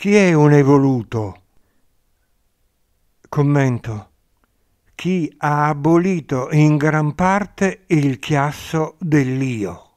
Chi è un evoluto? Commento. Chi ha abolito in gran parte il chiasso dell'io.